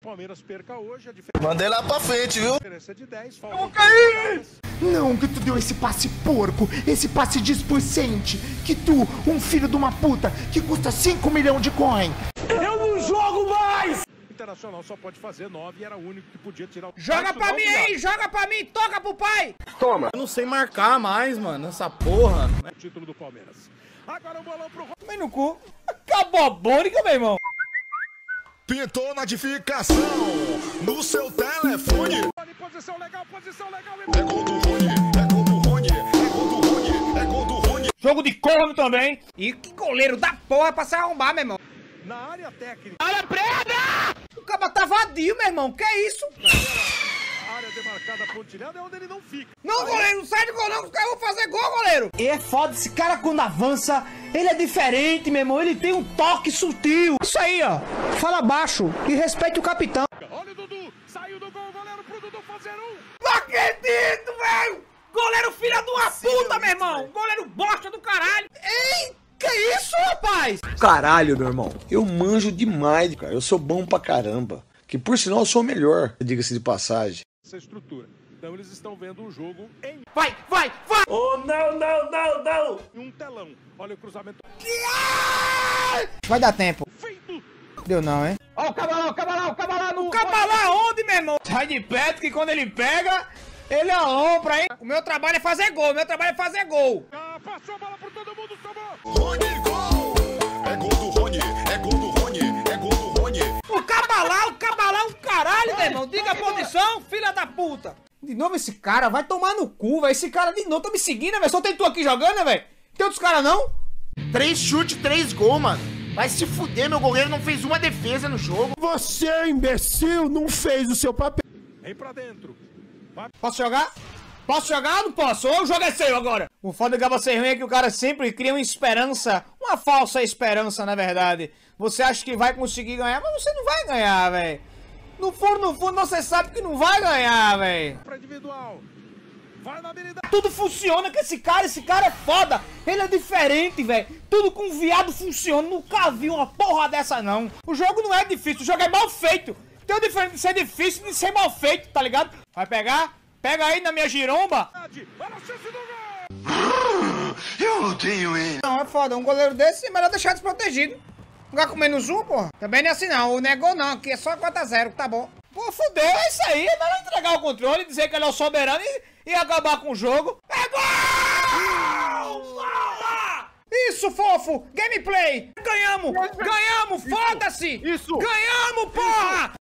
Palmeiras perca hoje, a diferença... Mandei lá pra frente, viu? A diferença de 10, falta... Eu vou cair! Não, que tu deu esse passe porco, esse passe displicente, que tu, um filho de uma puta, que custa 5 milhões de coin. Eu não jogo mais! Internacional só pode fazer 9 e era o único que podia tirar... Joga pra mim, hein? Joga pra mim, toca pro pai! Toma! Eu não sei marcar mais, mano, essa porra. O título do Palmeiras. Agora o bolão pro... Tomei no cu. Acabou a bônica, meu irmão. Pintou notificação no seu telefone. Posição legal, posição legal. É gol do Rony, é gol do Rony, é gol do Rony, é gol do Rony. Jogo de corno também. E que goleiro da porra pra se arrombar, meu irmão. Na área técnica. Olha a preta! O cara tá vadio, meu irmão. Que é isso? A área demarcada pontilhada é onde ele não fica. Não, goleiro, não sai de gol não, que os caras vão fazer gol, goleiro. E é foda, esse cara quando avança, ele é diferente, meu irmão. Ele tem um toque sutil. Isso aí, ó. Fala baixo e respeite o capitão. Olha o Dudu, saiu do gol, goleiro pro Dudu fazer um. Não acredito, velho! Goleiro filha de uma puta, meu irmão! Goleiro bosta do caralho! Ei, que isso, rapaz? Caralho, meu irmão, eu manjo demais, cara. Eu sou bom pra caramba. Que por sinal eu sou o melhor, diga-se de passagem. Essa estrutura. Então eles estão vendo o jogo em... Vai, vai, vai! Oh, não, não, não, não! Um telão. Olha o cruzamento. Vai dar tempo. Deu não, hein? Ó, oh, o cabalão, o cabalão, o cabalão no... O cabalão onde, meu irmão? Sai de perto que quando ele pega, ele alombra, hein? O meu trabalho é fazer gol, o meu trabalho é fazer gol. Ah, passou a bola por todo mundo, tomou! Rony, gol! É gol do Rony, é gol do Rony, é gol do Rony. O cabalão, caralho, meu irmão. Diga a posição, filha da puta. De novo esse cara, vai tomar no cu, velho. Esse cara de novo tá me seguindo, né, velho? Só tem tu aqui jogando, né, velho? Tem outros caras, não? 3 chutes, 3 gols, mano. Vai se fuder, meu goleiro não fez uma defesa no jogo. Você, imbecil, não fez o seu papel. Vem pra dentro. Vai. Posso jogar? Posso jogar ou não posso? Ou o jogo é seu agora? O foda do Gabo Serrinha é que o cara sempre cria uma esperança, uma falsa esperança, na verdade. Você acha que vai conseguir ganhar, mas você não vai ganhar, velho. No fundo, no fundo, você sabe que não vai ganhar, velho. Tudo funciona com esse cara é foda. Ele é diferente, velho. Tudo com viado funciona. Nunca vi uma porra dessa, não. O jogo não é difícil, o jogo é mal feito. Tem o diferente de ser difícil e de ser mal feito, tá ligado? Vai pegar? Pega aí na minha giromba. Eu não tenho ele. Não, é foda. Um goleiro desse é melhor deixar desprotegido. Não vai com menos 1, porra? Também não é assim, não. O negócio não, aqui é só 4 a 0, tá bom. Pô, fudeu, é isso aí. É melhor entregar o controle, dizer que ele é o soberano e acabar com o jogo. É gol! Isso, fofo! Gameplay! Ganhamos! Ganhamos! Foda-se! Isso! Ganhamos, porra!